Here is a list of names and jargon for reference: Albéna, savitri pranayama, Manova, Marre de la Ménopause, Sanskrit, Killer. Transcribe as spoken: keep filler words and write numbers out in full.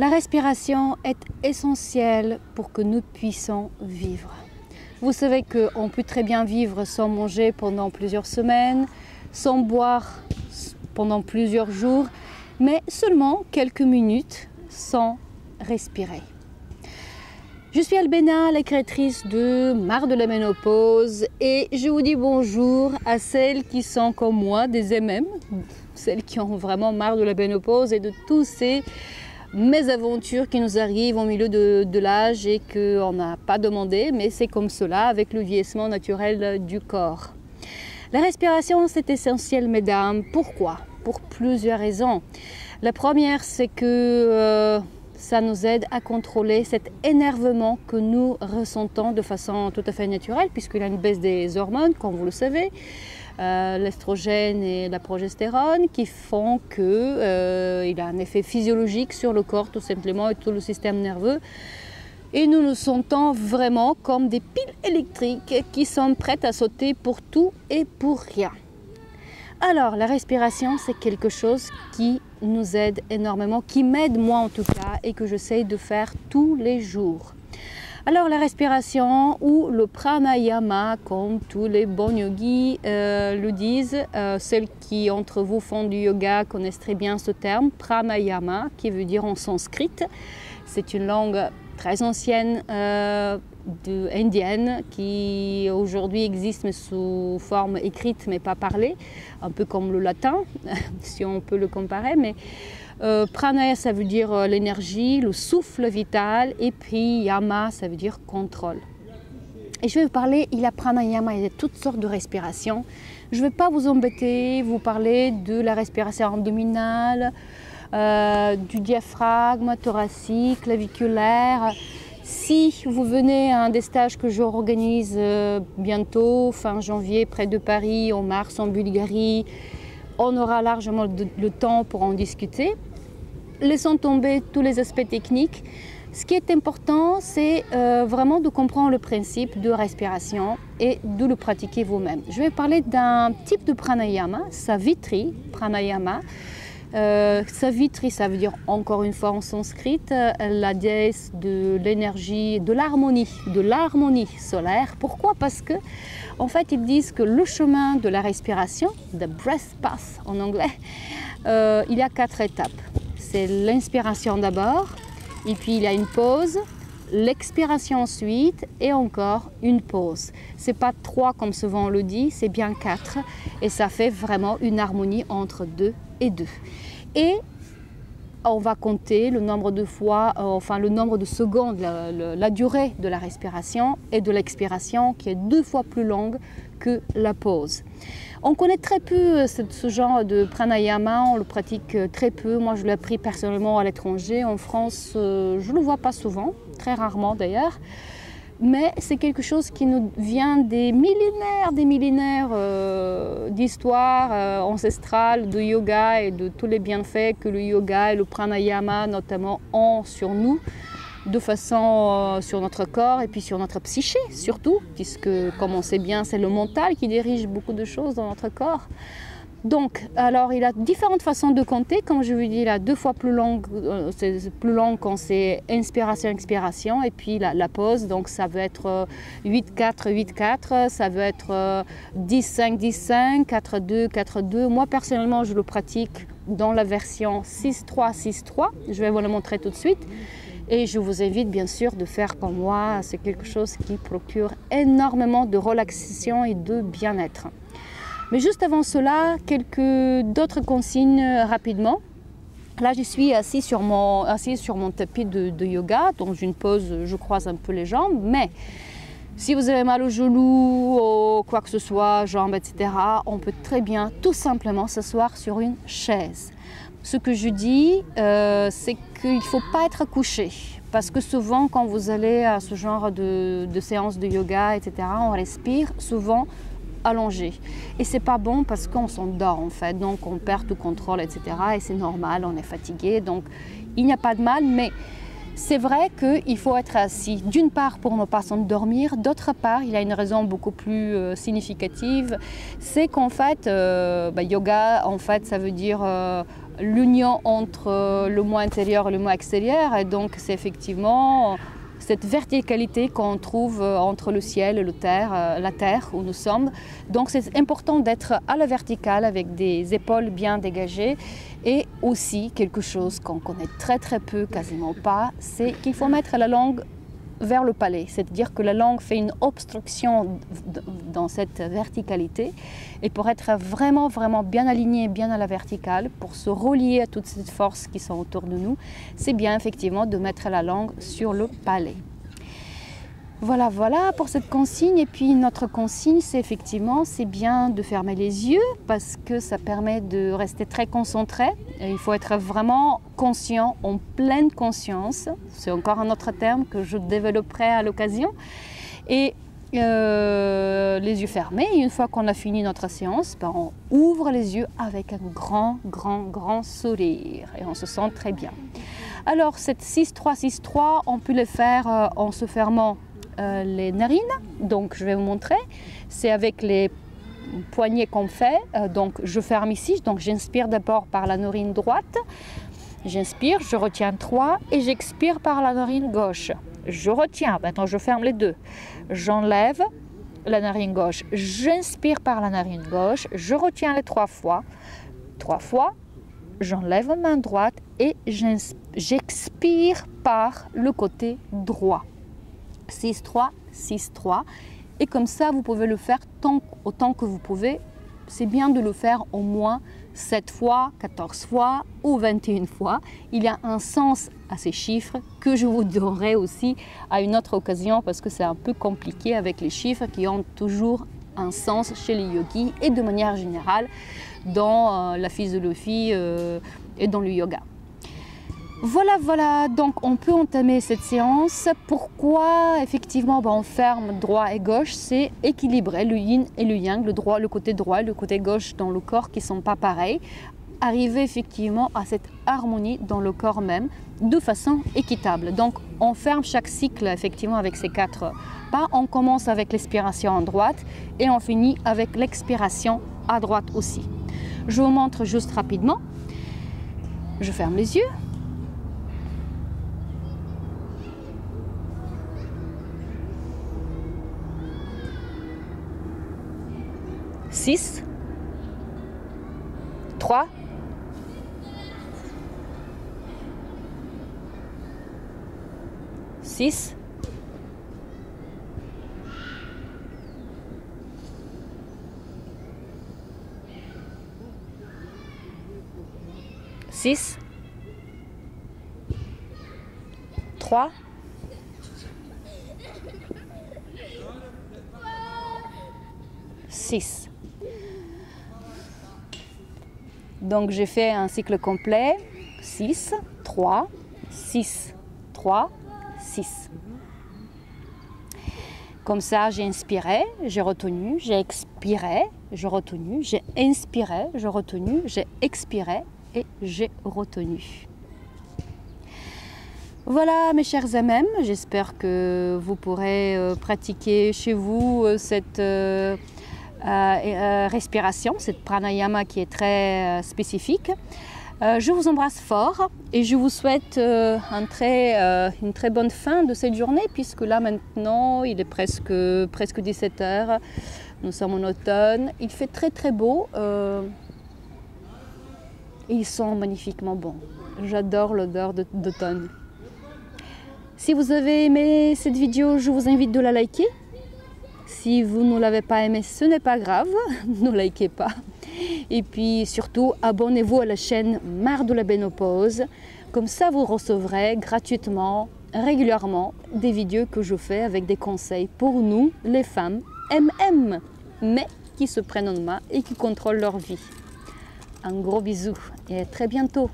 La respiration est essentielle pour que nous puissions vivre. Vous savez qu'on peut très bien vivre sans manger pendant plusieurs semaines, sans boire pendant plusieurs jours, mais seulement quelques minutes sans respirer. Je suis Albéna, la créatrice de Marre de la Ménopause, et je vous dis bonjour à celles qui sont comme moi, des M M, celles qui ont vraiment marre de la ménopause et de tous ces mésaventures qui nous arrivent au milieu de, de l'âge et qu'on n'a pas demandé, mais c'est comme cela avec le vieillissement naturel du corps. La respiration, c'est essentiel, mesdames. Pourquoi? Pour plusieurs raisons. La première, c'est que euh, ça nous aide à contrôler cet énervement que nous ressentons de façon tout à fait naturelle, puisqu'il y a une baisse des hormones, comme vous le savez, euh, l'estrogène et la progestérone, qui font qu'il euh, a un effet physiologique sur le corps, tout simplement, et tout le système nerveux. Et nous nous sentons vraiment comme des piles électriques qui sont prêtes à sauter pour tout et pour rien. Alors, la respiration, c'est quelque chose qui nous aide énormément, qui m'aide moi en tout cas, et que j'essaye de faire tous les jours. Alors, la respiration ou le pranayama, comme tous les bons yogis euh, le disent, euh, celles qui entre vous font du yoga connaissent très bien ce terme, pranayama, qui veut dire en sanskrit. C'est une langue très ancienne euh, de, indienne qui aujourd'hui existe mais sous forme écrite mais pas parlée, un peu comme le latin si on peut le comparer. Mais euh, pranaya, ça veut dire euh, l'énergie, le souffle vital, et puis yama, ça veut dire contrôle. Et je vais vous parler, il y a pranayama, il y a toutes sortes de respirations. Je ne vais pas vous embêter, vous parler de la respiration abdominale, Euh, du diaphragme, thoracique, claviculaire. Si vous venez à un des stages que j'organise euh, bientôt, fin janvier, près de Paris, en mars, en Bulgarie, on aura largement de, le temps pour en discuter. Laissons tomber tous les aspects techniques. Ce qui est important, c'est euh, vraiment de comprendre le principe de respiration et de le pratiquer vous-même. Je vais parler d'un type de pranayama, savitri pranayama. Euh, savitri, ça veut dire encore une fois en sanskrit, euh, la déesse de l'énergie, de l'harmonie, de l'harmonie solaire. Pourquoi? Parce que, en fait, ils disent que le chemin de la respiration, the breath path en anglais, euh, il y a quatre étapes. C'est l'inspiration d'abord, et puis il y a une pause, l'expiration ensuite, et encore une pause. C'est pas trois comme souvent on le dit, c'est bien quatre, et ça fait vraiment une harmonie entre deux et deux. Et on va compter le nombre de fois, euh, enfin le nombre de secondes, la, la, la durée de la respiration et de l'expiration qui est deux fois plus longue que la pause. On connaît très peu ce, ce genre de pranayama, on le pratique très peu. Moi, je l'ai appris personnellement à l'étranger. En France, euh, je ne le vois pas souvent, très rarement d'ailleurs. Mais c'est quelque chose qui nous vient des millénaires, des millénaires euh, d'histoire euh, ancestrale, de yoga et de tous les bienfaits que le yoga et le pranayama notamment ont sur nous, de façon euh, sur notre corps et puis sur notre psyché surtout, puisque comme on sait bien, c'est le mental qui dirige beaucoup de choses dans notre corps. Donc, alors il a différentes façons de compter, comme je vous dis, il a deux fois plus long, euh, c'est plus long quand c'est inspiration, expiration, et puis la, la pause, donc ça veut être huit quatre, huit quatre, ça veut être dix cinq, dix cinq, quatre deux, quatre deux. Moi personnellement, je le pratique dans la version six trois, six trois, je vais vous le montrer tout de suite. Et je vous invite bien sûr de faire comme moi, c'est quelque chose qui procure énormément de relaxation et de bien-être. Mais juste avant cela, quelques d'autres consignes rapidement. Là, je suis assise sur mon, assise sur mon tapis de, de yoga, donc une pause, je croise un peu les jambes. Mais si vous avez mal au genou, ou quoi que ce soit, jambes, et cetera, on peut très bien tout simplement s'asseoir sur une chaise. Ce que je dis, euh, c'est qu'il ne faut pas être couché. Parce que souvent, quand vous allez à ce genre de, de séance de yoga, et cetera, on respire souvent allongé. Et c'est pas bon parce qu'on s'endort en fait, donc on perd tout contrôle, et cetera. Et c'est normal, on est fatigué, donc il n'y a pas de mal, mais c'est vrai qu'il faut être assis. D'une part pour ne pas s'endormir, d'autre part, il y a une raison beaucoup plus euh, significative, c'est qu'en fait, euh, bah, yoga, en fait, ça veut dire euh, l'union entre le moi intérieur et le moi extérieur. Et donc c'est effectivement cette verticalité qu'on trouve entre le ciel et le terre, la terre où nous sommes. Donc c'est important d'être à la verticale avec des épaules bien dégagées. Et aussi quelque chose qu'on connaît très très peu, quasiment pas, c'est qu'il faut mettre la langue vers le palais, c'est-à-dire que la langue fait une obstruction dans cette verticalité. Et pour être vraiment, vraiment bien aligné, bien à la verticale, pour se relier à toutes ces forces qui sont autour de nous, c'est bien effectivement de mettre la langue sur le palais. Voilà, voilà pour cette consigne. Et puis notre consigne, c'est effectivement, c'est bien de fermer les yeux parce que ça permet de rester très concentré. Et il faut être vraiment conscient, en pleine conscience. C'est encore un autre terme que je développerai à l'occasion. Et euh, les yeux fermés. Et une fois qu'on a fini notre séance, ben on ouvre les yeux avec un grand, grand, grand sourire. Et on se sent très bien. Alors cette six trois six trois, on peut le faire euh, en se fermant Euh, les narines, donc je vais vous montrer, c'est avec les poignets qu'on fait, euh, donc je ferme ici, donc j'inspire d'abord par la narine droite, j'inspire, je retiens trois et j'expire par la narine gauche, je retiens, maintenant je ferme les deux, j'enlève la narine gauche, j'inspire par la narine gauche, je retiens les trois fois, trois fois, j'enlève ma main droite et j'expire par le côté droit. six trois six trois, et comme ça vous pouvez le faire tant, autant que vous pouvez. C'est bien de le faire au moins sept fois, quatorze fois ou vingt et une fois. Il y a un sens à ces chiffres que je vous donnerai aussi à une autre occasion parce que c'est un peu compliqué avec les chiffres qui ont toujours un sens chez les yogis et de manière générale dans la physiologie et dans le yoga. Voilà, voilà, donc on peut entamer cette séance. Pourquoi effectivement ben, on ferme droit et gauche? C'est équilibrer le yin et le yang, le, droit, le côté droit et le côté gauche dans le corps qui ne sont pas pareils. Arriver effectivement à cette harmonie dans le corps même de façon équitable. Donc on ferme chaque cycle effectivement avec ces quatre pas. On commence avec l'expiration en droite et on finit avec l'expiration à droite aussi. Je vous montre juste rapidement. Je ferme les yeux. six trois six six trois six. Donc j'ai fait un cycle complet, six, trois, six, trois, six. Comme ça j'ai inspiré, j'ai retenu, j'ai expiré, j'ai retenu, j'ai inspiré, j'ai retenu, j'ai expiré et j'ai retenu. Voilà mes chers amis, j'espère que vous pourrez pratiquer chez vous cette... Euh, euh, respiration, cette pranayama qui est très euh, spécifique. Euh, je vous embrasse fort et je vous souhaite euh, un très, euh, une très bonne fin de cette journée puisque là maintenant il est presque, presque dix-sept heures, nous sommes en automne, il fait très très beau, euh, ils sont magnifiquement bons, j'adore l'odeur d'automne. Si vous avez aimé cette vidéo, je vous invite de la liker. Si vous ne l'avez pas aimé, ce n'est pas grave, ne likez pas. Et puis surtout, abonnez-vous à la chaîne Marre de la Ménopause. Comme ça, vous recevrez gratuitement, régulièrement, des vidéos que je fais avec des conseils pour nous, les femmes M M, mais qui se prennent en main et qui contrôlent leur vie. Un gros bisou et à très bientôt.